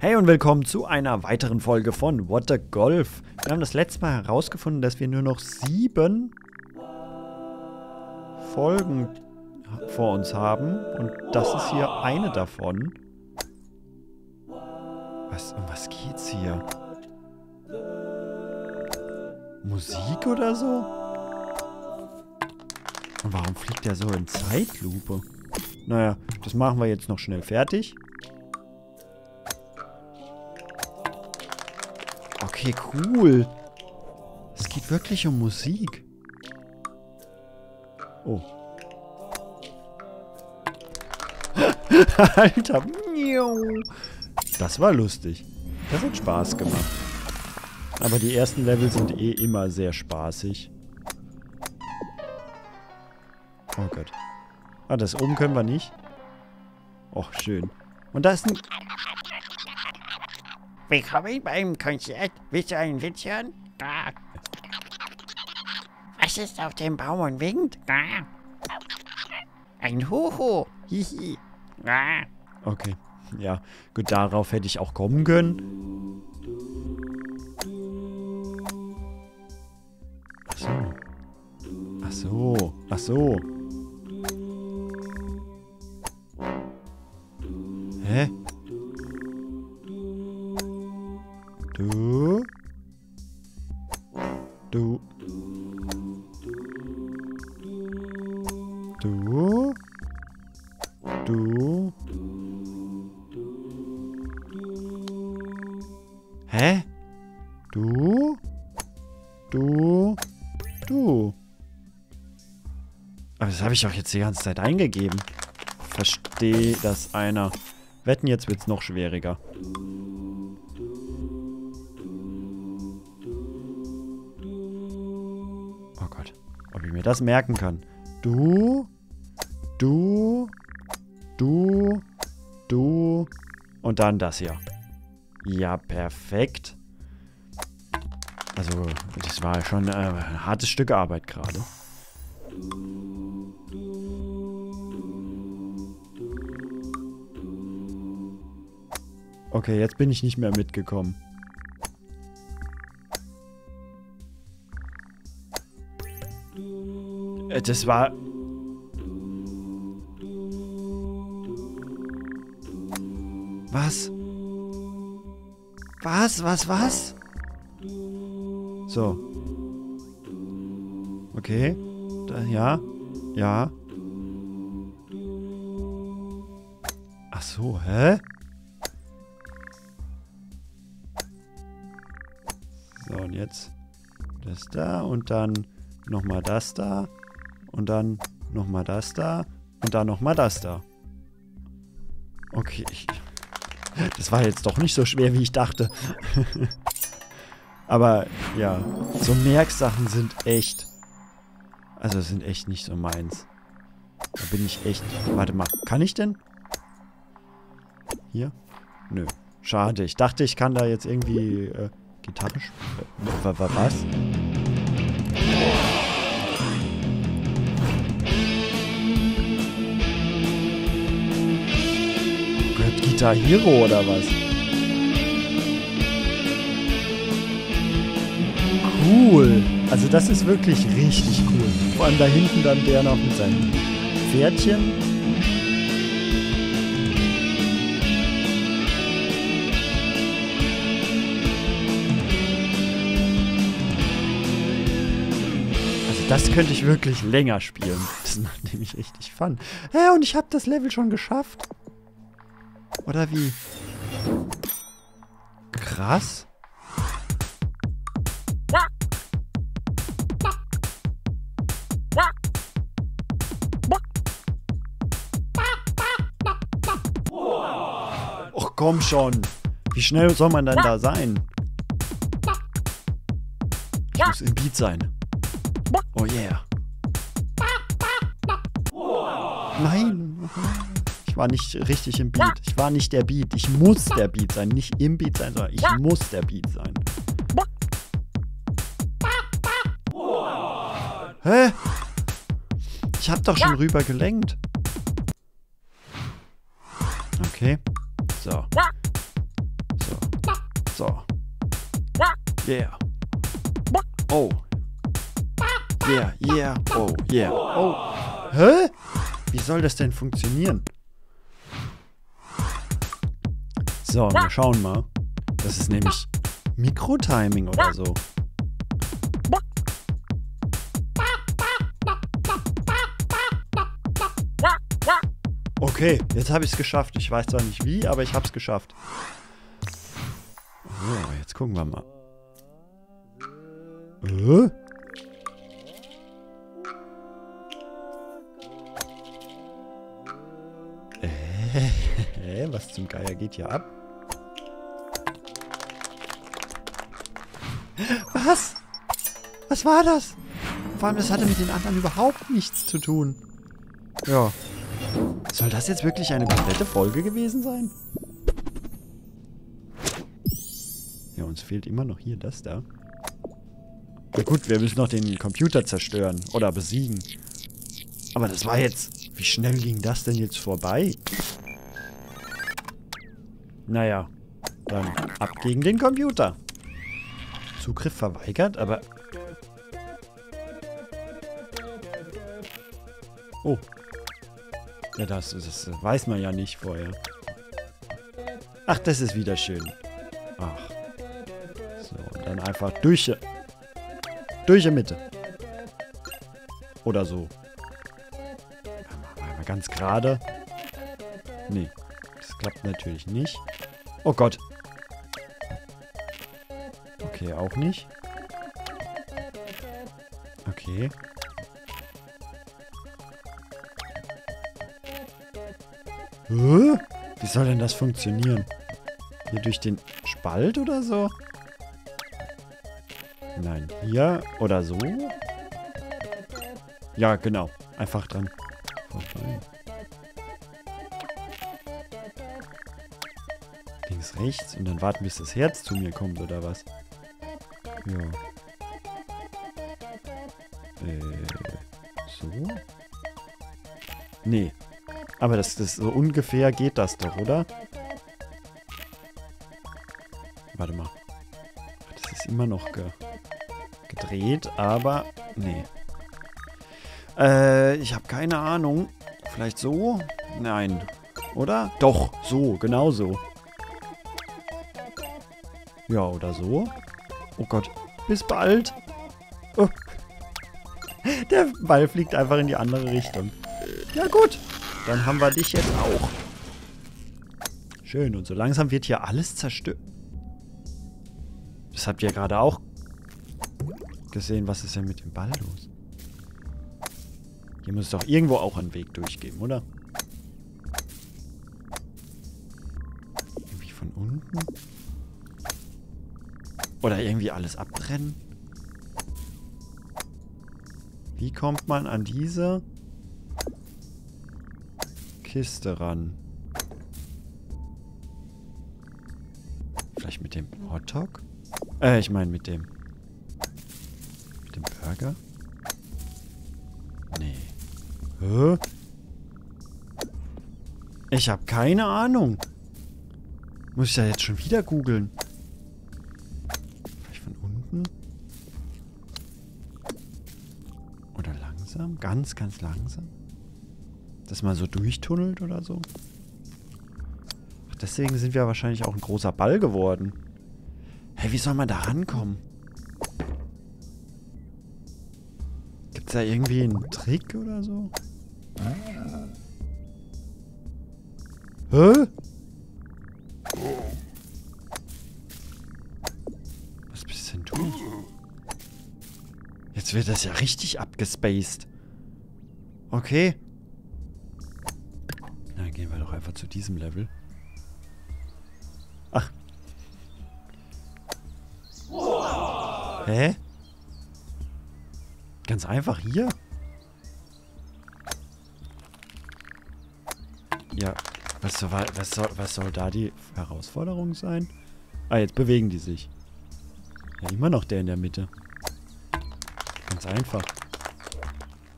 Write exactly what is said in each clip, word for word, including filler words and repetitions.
Hey und willkommen zu einer weiteren Folge von What the Golf. Wir haben das letzte Mal herausgefunden, dass wir nur noch sieben Folgen vor uns haben. Und das ist hier eine davon. Was, um was geht's hier? Musik oder so? Und warum fliegt der so in Zeitlupe? Naja, das machen wir jetzt noch schnell fertig. Okay, cool. Es geht wirklich um Musik. Oh. Alter. Das war lustig. Das hat Spaß gemacht. Aber die ersten Level sind eh immer sehr spaßig. Oh Gott. Ah, das oben können wir nicht. Och, schön. Und da ist ein... Willkommen beim Konzert. Willst du einen Witz hören? Da. Was ist auf dem Baum und winkt? Da. Ein Hoho. Hihi. Da. Okay. Ja, gut, darauf hätte ich auch kommen können. Ach so. Ach so. Ach so. Hä? Du. Du. Du. Du. Hä? Du. Du. Du. Aber das habe ich doch jetzt die ganze Zeit eingegeben. Verstehe das einer. Wetten, jetzt wird's noch schwieriger. Das merken kann. Du, du, du, du und dann das hier. Ja, perfekt. Also, das war schon äh, ein hartes Stück Arbeit gerade. Okay, jetzt bin ich nicht mehr mitgekommen. Das war... Was? Was? Was? Was? So. Okay. Da, ja. Ja. Ach so, hä? So, und jetzt das da und dann nochmal das da. Und dann nochmal das da. Und dann nochmal das da. Okay. Das war jetzt doch nicht so schwer, wie ich dachte. Aber, ja. So Merksachen sind echt... Also, sind echt nicht so meins. Da bin ich echt... Warte mal. Kann ich denn? Hier? Nö. Schade. Ich dachte, ich kann da jetzt irgendwie... Äh, Gitarre spielen. Was? Guitar Hero oder was? Cool. Also das ist wirklich richtig cool. Vor allem da hinten dann der noch mit seinem Pferdchen. Also das könnte ich wirklich länger spielen. Das macht nämlich richtig fun. Ja, und ich habe das Level schon geschafft. Oder wie? Krass. Och, komm schon. Wie schnell soll man denn da sein? Ich muss im Beat sein. Oh yeah. Nein. War nicht richtig im Beat. Ich war nicht der Beat. Ich muss der Beat sein. Nicht im Beat sein, sondern ich muss der Beat sein. Hä? Ich hab doch schon rüber gelenkt. Okay. So. So. Yeah. Oh. Yeah, yeah, oh, yeah, oh. Hä? Wie soll das denn funktionieren? So, wir schauen mal. Das ist nämlich Mikrotiming oder so. Okay, jetzt habe ich es geschafft. Ich weiß zwar nicht wie, aber ich habe es geschafft. So, jetzt gucken wir mal. Äh? Äh, was zum Geier geht hier ab? Was? Was war das? Vor allem, das hatte mit den anderen überhaupt nichts zu tun. Ja. Soll das jetzt wirklich eine komplette Folge gewesen sein? Ja, uns fehlt immer noch hier das da. Na gut, wir müssen noch den Computer zerstören oder besiegen. Aber das war jetzt... Wie schnell ging das denn jetzt vorbei? Naja, dann ab gegen den Computer. Zugriff verweigert, aber... Oh. Ja, das, das weiß man ja nicht vorher. Ach, das ist wieder schön. Ach. So, und dann einfach durch... Durch die Mitte. Oder so. Einmal ganz gerade. Nee, das klappt natürlich nicht. Oh Gott. Okay, auch nicht. Okay. Wie soll denn das funktionieren? Hier durch den Spalt oder so? Nein, hier oder so? Ja, genau. Einfach dran. Vorbei. Links, rechts. Und dann warten, bis das Herz zu mir kommt, oder was? Ja. Äh, so? Nee. Aber das, das so ungefähr geht das doch, oder? Warte mal. Das ist immer noch ge gedreht, aber... Nee. Äh, ich habe keine Ahnung. Vielleicht so? Nein. Oder? Doch, so. Genau so. Ja, oder so? Oh Gott. Bis bald. Oh. Der Ball fliegt einfach in die andere Richtung. Ja, gut. Dann haben wir dich jetzt auch. Schön, und so langsam wird hier alles zerstört. Das habt ihr gerade auch gesehen. Was ist denn mit dem Ball los? Hier muss es doch irgendwo auch einen Weg durchgeben, oder? Irgendwie von unten? Oder irgendwie alles abbrennen? Wie kommt man an diese... Kiste ran. Vielleicht mit dem Hotdog? Äh, ich meine mit dem... Mit dem Burger? Nee. Hä? Ich habe keine Ahnung. Muss ich ja jetzt schon wieder googeln. Vielleicht von unten? Oder langsam? Ganz, ganz langsam? Dass man so durchtunnelt oder so. Ach, deswegen sind wir wahrscheinlich auch ein großer Ball geworden. Hey, wie soll man da rankommen? Gibt's da irgendwie einen Trick oder so? Hä? Was bist denn du? Jetzt wird das ja richtig abgespaced. Okay. Gehen wir doch einfach zu diesem Level. Ach. Hä? Ganz einfach hier? Ja, was soll, was soll, was soll da die Herausforderung sein? Ah, jetzt bewegen die sich. Ja, immer noch der in der Mitte. Ganz einfach.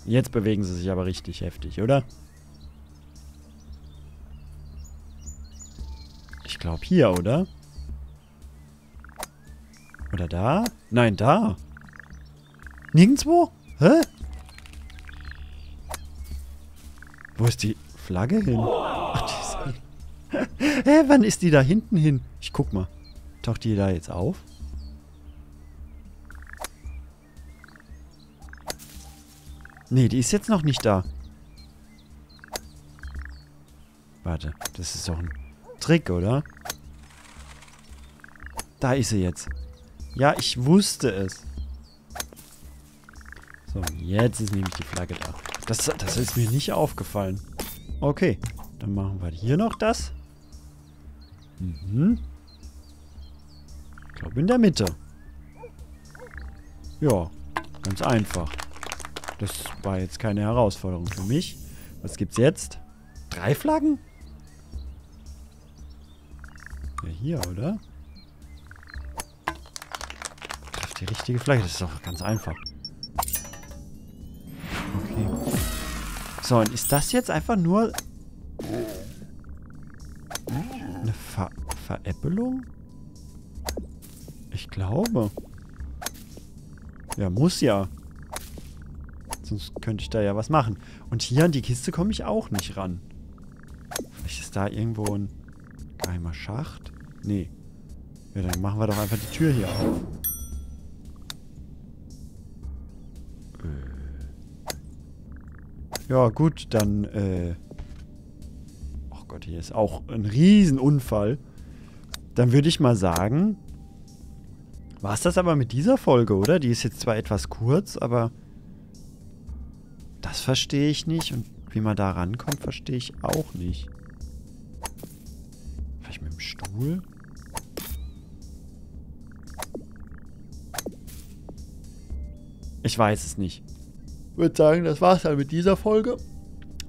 Jetzt bewegen sie sich aber richtig heftig, oder? Ich glaube hier, oder? Oder da? Nein, da. Nirgendwo? Hä? Wo ist die Flagge hin? Ach, die ist hin. Hä, wann ist die da hinten hin? Ich guck mal. Taucht die da jetzt auf? Nee, die ist jetzt noch nicht da. Warte, das ist doch ein Trick, oder? Da ist sie jetzt. Ja, ich wusste es. So, jetzt ist nämlich die Flagge da. Das, das ist mir nicht aufgefallen. Okay, dann machen wir hier noch das. Mhm. Ich glaube in der Mitte. Ja, ganz einfach. Das war jetzt keine Herausforderung für mich. Was gibt's jetzt? Drei Flaggen? Ja, hier, oder? Auf die richtige Flagge. Das ist doch ganz einfach. Okay. So, und ist das jetzt einfach nur eine Ver Veräppelung? Ich glaube. Ja, muss ja. Sonst könnte ich da ja was machen. Und hier an die Kiste komme ich auch nicht ran. Vielleicht ist da irgendwo ein geheimer Schacht? Nee. Ja, dann machen wir doch einfach die Tür hier auf. Ja, gut, dann, äh... oh Gott, hier ist auch ein Riesenunfall. Dann würde ich mal sagen, war es das aber mit dieser Folge, oder? Die ist jetzt zwar etwas kurz, aber... das verstehe ich nicht. Und wie man da rankommt, verstehe ich auch nicht. Vielleicht mit dem Stuhl? Ich weiß es nicht. Ich würde sagen, das war's dann mit dieser Folge.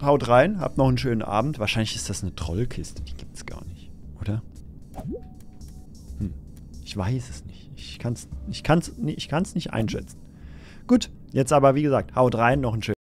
Haut rein, habt noch einen schönen Abend. Wahrscheinlich ist das eine Trollkiste. Die gibt's gar nicht, oder? Hm. Ich weiß es nicht. Ich kann's, ich kann's, ich kann's nicht einschätzen. Gut, jetzt aber wie gesagt, haut rein, noch einen schönen Abend.